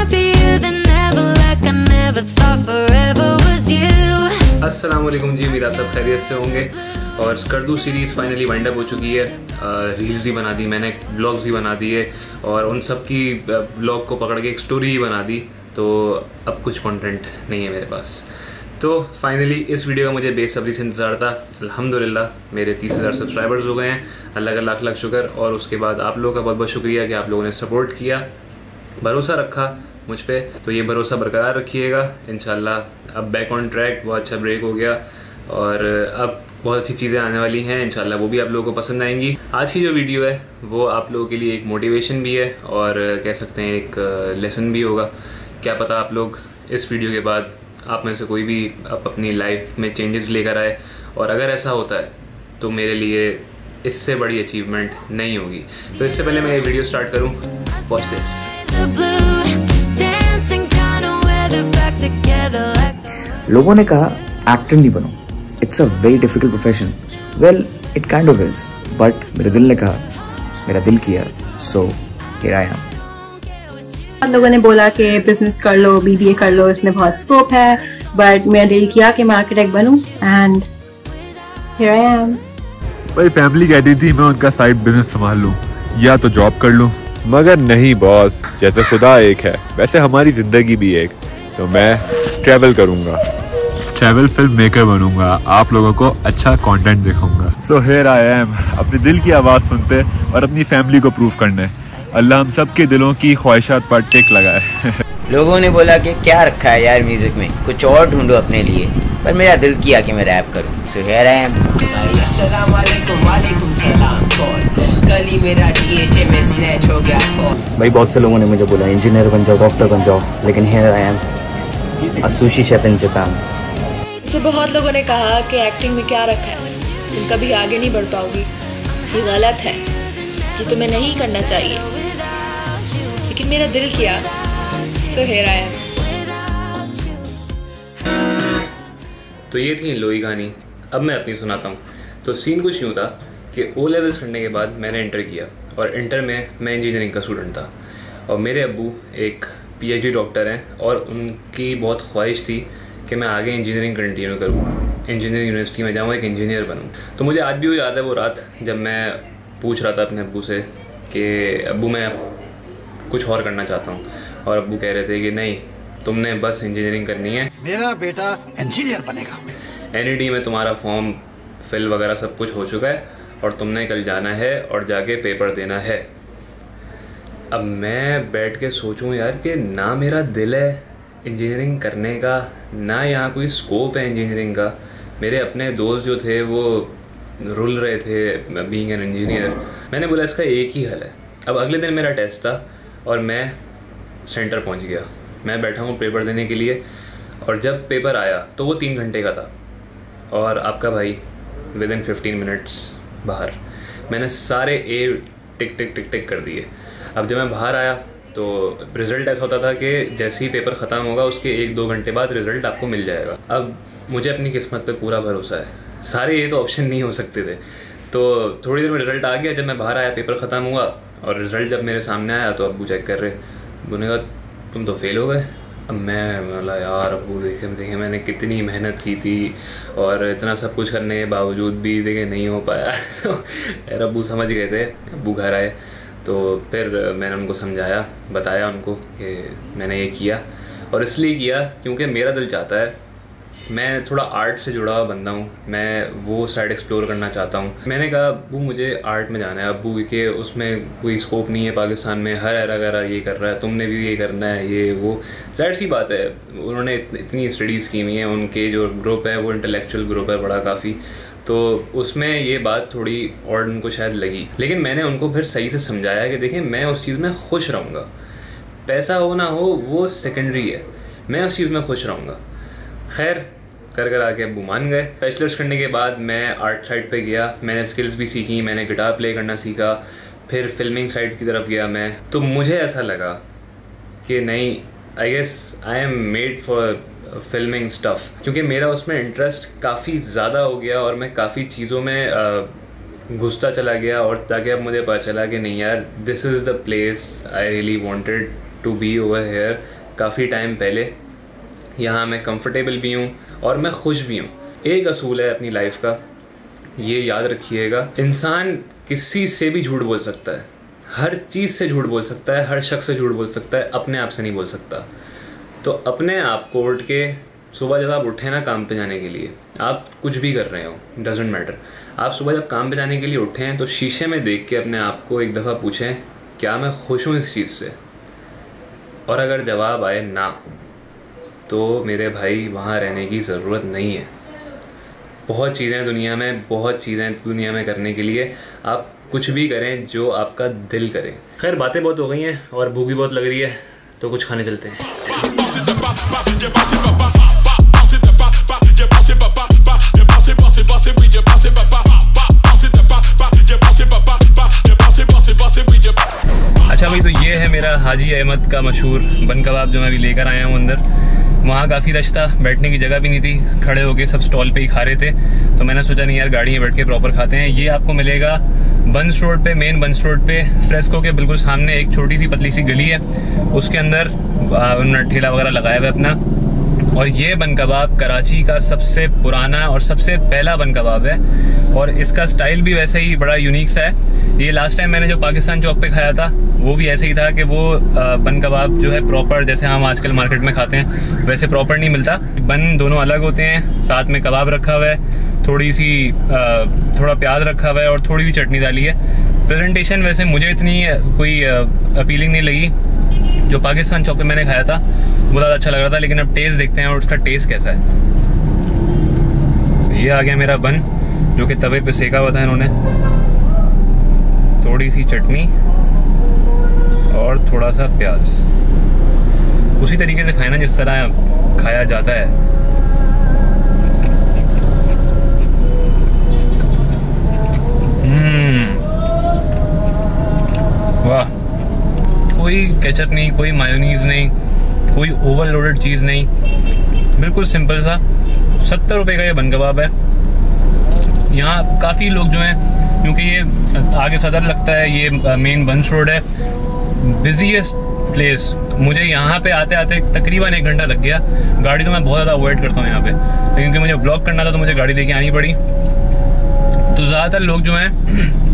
happier than ever, like I never thought forever was you. अस्सलामुअलैकुम जी, मेरा सब खैरियत से होंगे। और Skardu series finally wind up हो चुकी है। रील्स भी बना दी मैंने, ब्लॉग्स भी बना दिए और उन सब की ब्लॉग को पकड़ के एक स्टोरी ही बना दी। तो अब कुछ कंटेंट नहीं है मेरे पास। तो फाइनली इस वीडियो का मुझे बेसब्री से इंतज़ार था। अल्हम्दुलिल्लाह मेरे 30,000 सब्सक्राइबर्स हो गए हैं, अल्लाह का लाख लाख शुक्र। और उसके बाद आप लोगों का बहुत बहुत शुक्रिया कि आप लोगों ने सपोर्ट किया, भरोसा रखा मुझ पे। तो ये भरोसा बरकरार रखिएगा इंशाल्लाह। अब बैक ऑन ट्रैक, बहुत अच्छा ब्रेक हो गया और अब बहुत अच्छी चीज़ें आने वाली हैं इंशाल्लाह, वो भी आप लोगों को पसंद आएंगी। आज की जो वीडियो है वो आप लोगों के लिए एक मोटिवेशन भी है और कह सकते हैं एक लेसन भी होगा। क्या पता आप लोग इस वीडियो के बाद आप में से कोई भी आप अपनी लाइफ में चेंजेस लेकर आए, और अगर ऐसा होता है तो मेरे लिए इससे बड़ी अचीवमेंट नहीं होगी। तो इससे पहले मैं ये वीडियो स्टार्ट करूँ, वॉच दिस। लोगों ने कहा एक्टर नहीं बनो, it's a very difficult profession. Well it kind of is, but मेरे दिल ने कहा, मेरा दिल किया, सो हियर आई एम। बहुत लोगों ने बोला कि बिजनेस कर लो, बीबीए कर लो, इसमें बहुत स्कोप है, बट मेरा दिल किया कि मैं आर्किटेक्ट बनूं एंड हियर आई एम। भाई फैमिली कहती थी मैं उनका साइड बिजनेस संभाल लूं या तो जॉब कर लूं, मगर नहीं बॉस, जैसे खुदा एक है वैसे हमारी जिंदगी भी एक। तो मैं ट्रैवल करूंगा, ट्रैवल फिल्म मेकर बनूंगा, आप लोगों को अच्छा कंटेंट दिखाऊंगा। सो हियर आई एम, अपने दिल की आवाज़ सुनते और अपनी फैमिली को प्रूव करने। अल्लाह हम सब के दिलों की ख्वाहिशात पर टिक लगाए। लोगों ने बोला कि क्या रखा है यार म्यूजिक में, कुछ और ढूंढो अपने लिए, पर मेरा दिल किया कि मैं रैप करूं। So here I am. अस्सलाम वालेकुम। वालेकुम सलाम। कल ही मेरा टीएचए में स्नैच हो गया फोन। भाई बहुत से लोगों ने मुझे बोला इंजीनियर बन जाओ, डॉक्टर बन जाओ, लेकिन here I am, sushi chef in Japan. मुझे बहुत लोगों ने कहा कि एक्टिंग में क्या रखा है, तुम कभी आगे नहीं बढ़ पाओगी, ये गलत है, ये तुम्हें नहीं करना चाहिए, लेकिन मेरा दिल किया, सो हियर आई एम। तो ये थी लोई कहानी। अब मैं अपनी सुनाता हूँ। तो सीन कुछ यूँ था कि ओ लेवल्स करने के बाद मैंने इंटर किया, और इंटर में मैं इंजीनियरिंग का स्टूडेंट था, और मेरे अब्बू एक पीएचडी डॉक्टर हैं और उनकी बहुत ख्वाहिश थी कि मैं आगे इंजीनियरिंग कंटिन्यू करूँ, इंजीनियरिंग यूनिवर्सिटी में जाऊँ, एक इंजीनियर बनूँ। तो मुझे आज भी वो याद है वो रात जब मैं पूछ रहा था अपने अब्बू से कि अब्बू मैं कुछ और करना चाहता हूँ, और अब्बू कह रहे थे कि नहीं तुमने बस इंजीनियरिंग करनी है, मेरा बेटा इंजीनियर बनेगा। एनईडी में तुम्हारा फॉर्म फिल वगैरह सब कुछ हो चुका है और तुमने कल जाना है और जाके पेपर देना है। अब मैं बैठ के सोचूं यार कि ना मेरा दिल है इंजीनियरिंग करने का, ना यहाँ कोई स्कोप है इंजीनियरिंग का। मेरे अपने दोस्त जो थे वो रुल रहे थे बीइंग एन इंजीनियर। मैंने बोला इसका एक ही हल है। अब अगले दिन मेरा टेस्ट था और मैं सेंटर पहुंच गया, मैं बैठा हूँ पेपर देने के लिए, और जब पेपर आया तो वो 3 घंटे का था और आपका भाई विदिन 15 मिनट्स बाहर। मैंने सारे ए टिक टिक टिक टिक कर दिए। अब जब मैं बाहर आया तो रिज़ल्ट ऐसा होता था कि जैसे ही पेपर ख़त्म होगा उसके 1-2 घंटे बाद रिज़ल्ट आपको मिल जाएगा। अब मुझे अपनी किस्मत पर पूरा भरोसा है, सारे ये तो ऑप्शन नहीं हो सकते थे। तो थोड़ी देर में रिज़ल्ट आ गया, जब मैं बाहर आया पेपर ख़त्म हुआ और रिज़ल्ट जब मेरे सामने आया तो अब्बू चेक कर रहे, उन्होंने कहा तुम तो फेल हो गए। अब मैं बोला यार अब्बू देखे मैंने कितनी मेहनत की थी और इतना सब कुछ करने के बावजूद भी देखे नहीं हो पाया। तो अब्बू समझ गए थे। अब्बू घर आए तो फिर मैंने उनको समझाया, बताया उनको कि मैंने ये किया और इसलिए किया क्योंकि मेरा दिल चाहता है। मैं थोड़ा आर्ट से जुड़ा हुआ बंदा हूँ, मैं वो साइड एक्सप्लोर करना चाहता हूँ। मैंने कहा अब्बू मुझे आर्ट में जाना है, अब्बू के उसमें कोई स्कोप नहीं है पाकिस्तान में, हर एरा गरा ये कर रहा है, तुमने भी ये करना है, ये वो। जाहिर सी बात है उन्होंने इतनी स्टडीज़ की हुई हैं, उनके जो ग्रुप है वो इंटेलेक्चुअल ग्रुप है बड़ा काफ़ी, तो उसमें ये बात थोड़ी और उनको शायद लगी। लेकिन मैंने उनको फिर सही से समझाया कि देखिए मैं उस चीज़ में खुश रहूँगा, पैसा हो ना हो वो सेकेंडरी है, मैं उस चीज़ में खुश रहूँगा। खैर कर कर आके अब्बू मान गए। बैचलर्स करने के बाद मैं आर्ट साइड पे गया, मैंने स्किल्स भी सीखी, मैंने गिटार प्ले करना सीखा, फिर फिल्मिंग साइड की तरफ गया मैं। तो मुझे ऐसा लगा कि नहीं I guess I am made for filming stuff, क्योंकि मेरा उसमें इंटरेस्ट काफ़ी ज़्यादा हो गया और मैं काफ़ी चीज़ों में घुसता चला गया। और ताकि अब मुझे पता चला कि नहीं यार this is the place I really wanted to be over here काफ़ी टाइम पहले। यहाँ मैं कंफर्टेबल भी हूँ और मैं खुश भी हूँ। एक असूल है अपनी लाइफ का, ये याद रखिएगा, इंसान किसी से भी झूठ बोल सकता है, हर चीज़ से झूठ बोल सकता है, हर शख्स से झूठ बोल सकता है, अपने आप से नहीं बोल सकता। तो अपने आप को उठ के सुबह जब आप उठे ना काम पे जाने के लिए, आप कुछ भी कर रहे हो, डजेंट मैटर, आप सुबह जब काम पे जाने के लिए उठें तो शीशे में देख के अपने आप को एक दफ़ा पूछें क्या मैं खुश हूँ इस चीज़ से। और अगर जवाब आए ना, तो मेरे भाई वहाँ रहने की ज़रूरत नहीं है। बहुत चीज़ें दुनिया में, करने के लिए, आप कुछ भी करें जो आपका दिल करे। खैर बातें बहुत हो गई हैं और भूख भी बहुत लग रही है, तो कुछ खाने चलते हैं। अच्छा भाई, तो ये है मेरा हाजी अहमद का मशहूर बन कबाब जो मैं अभी लेकर आया हूँ अंदर। वहाँ काफ़ी रश था, बैठने की जगह भी नहीं थी, खड़े होके सब स्टॉल पे ही खा रहे थे, तो मैंने सोचा नहीं यार गाड़ी में बैठ के प्रॉपर खाते हैं। ये आपको मिलेगा बर्न्स रोड पे, मेन बर्न्स रोड पे, फ्रेस्को के बिल्कुल सामने एक छोटी सी पतली सी गली है, उसके अंदर उन्होंने ठेला वगैरह लगाया हुआ है अपना। और ये बन कबाब कराची का सबसे पुराना और सबसे पहला बन कबाब है, और इसका स्टाइल भी वैसे ही बड़ा यूनिक सा है। ये लास्ट टाइम मैंने जो पाकिस्तान चौक पे खाया था वो भी ऐसे ही था कि वो बन कबाब जो है प्रॉपर जैसे हम आजकल मार्केट में खाते हैं वैसे प्रॉपर नहीं मिलता। बन दोनों अलग होते हैं, साथ में कबाब रखा हुआ है, थोड़ा प्याज रखा हुआ है और थोड़ी सी चटनी डाली है। प्रेजेंटेशन वैसे मुझे इतनी कोई अपीलिंग नहीं लगी, जो पाकिस्तान चौक पे मैंने खाया था वो ज़्यादा अच्छा लग रहा था। लेकिन अब टेस्ट देखते हैं और उसका टेस्ट कैसा है। ये आ गया मेरा बन जो कि तवे पे सेका हुआ था इन्होंने, थोड़ी सी चटनी और थोड़ा सा प्याज। उसी तरीके से खाना जिस तरह खाया जाता है। वाह, कोई केचप नहीं, कोई मायोनीज़ नहीं, कोई ओवरलोडेड चीज़ नहीं, बिल्कुल सिंपल सा। 70 रुपये का ये बन कबाब है। यहाँ काफ़ी लोग जो हैं, क्योंकि ये आगे सदर लगता है, ये मेन बर्न्स रोड है, बिजीएस्ट प्लेस। मुझे यहाँ पे आते आते तकरीबन 1 घंटा लग गया। गाड़ी तो मैं बहुत ज़्यादा अवॉइड करता हूँ यहाँ पे, लेकिन क्योंकि मुझे व्लॉग करना था तो मुझे गाड़ी लेके आनी पड़ी। तो ज़्यादातर लोग जो हैं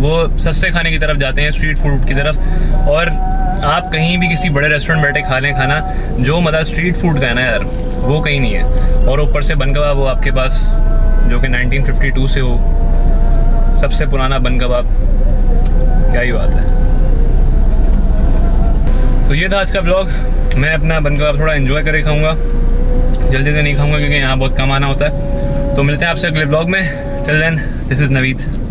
वो सस्ते खाने की तरफ जाते हैं, स्ट्रीट फूड की तरफ। और आप कहीं भी किसी बड़े रेस्टोरेंट बैठे खा लें खाना, जो मतलब स्ट्रीट फूड का है ना यार, वो कहीं नहीं है। और ऊपर से बन कबाब वो आपके पास, जो कि 1952 से हो, सबसे पुराना बन कबाब, क्या ही बात है। तो ये था आज का ब्लॉग। मैं अपना बन कबाब थोड़ा एंजॉय करके खाऊंगा, जल्दी से नहीं खाऊंगा क्योंकि यहाँ बहुत कम आना होता है। तो मिलते हैं आपसे अगले ब्लॉग में। Till then, this is Naveed.